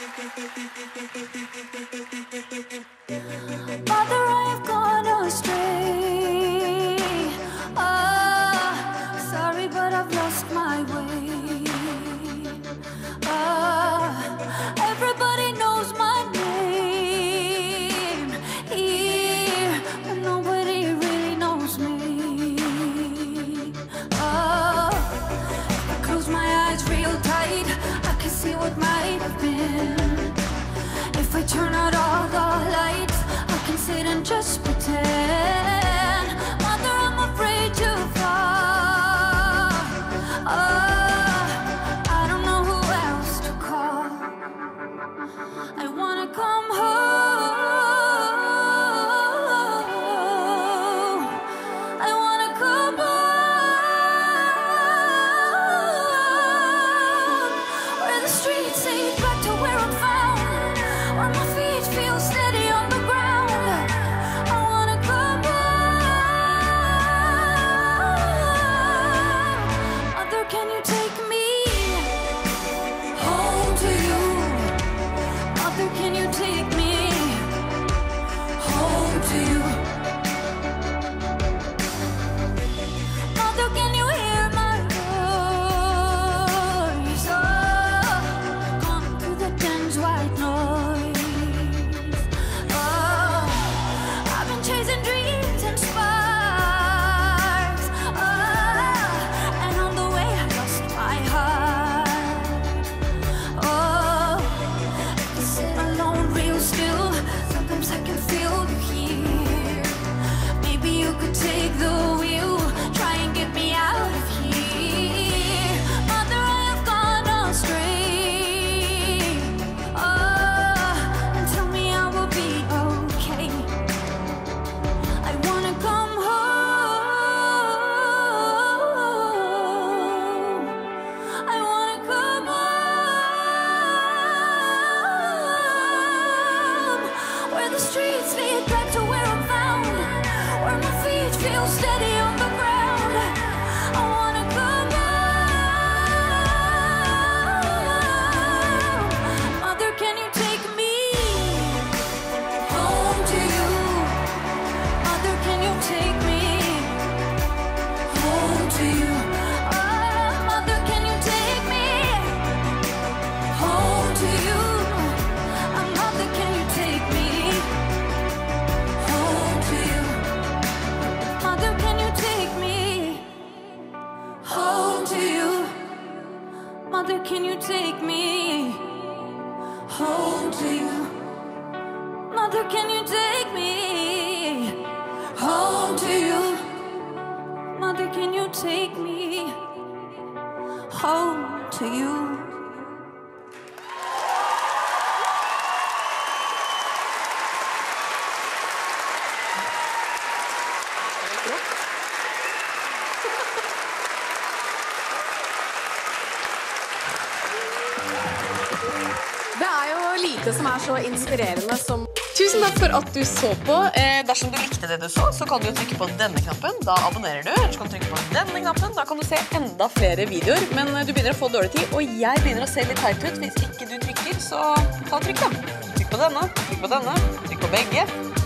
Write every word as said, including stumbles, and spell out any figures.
Father, I have gone astray. Oh, sorry, but I've lost my way. Oh, everybody knows my name here, but nobody really knows me. Oh, I close my eyes real tight, I can see what might have been. If I turn out all the lights, I can sit and just pretend. Mother, I'm afraid to fall. Oh, I don't know who else to call. I wanna come home. I wanna come home, where the streets lead back to where I'm found. My feet feel steady on the ground. I wanna come home. Mother, can you take me home to you? Mother, can you take me home to you? Mother, can you hear my voice? Oh, come through the dense white noise. Chasing dreams and sparks, oh, and on the way I lost my heart. Oh, I can sit alone real still, sometimes I can feel you here. Maybe you could take the wheel, try and get me out of here. Mother, I have gone astray, oh, and tell me I will be okay. Streets lead back to where I'm found, where my feet feel steady on the ground. I wanna come home. Mother, can you take me home to you? Mother, can you take me home to you? Oh, mother, can you take me home to you? Oh, mother, can you take me? Mother, can you take me home to you? Mother, can you take me home to you? Mother, can you take me home to you? Det er jo lite som er så inspirerende som... Tusen takk for at du så på. Eh, dersom du likte det du så, så kan du jo trykke på denne knappen. Da abonnerer du. Ellers kan du trykke på denne knappen. Da kan du se enda flere videoer. Men du begynner å få dårlig tid, og jeg begynner å se litt teit ut. Hvis ikke du trykker, så ta trykk da. Trykk på denne, trykk på denne, trykk på begge.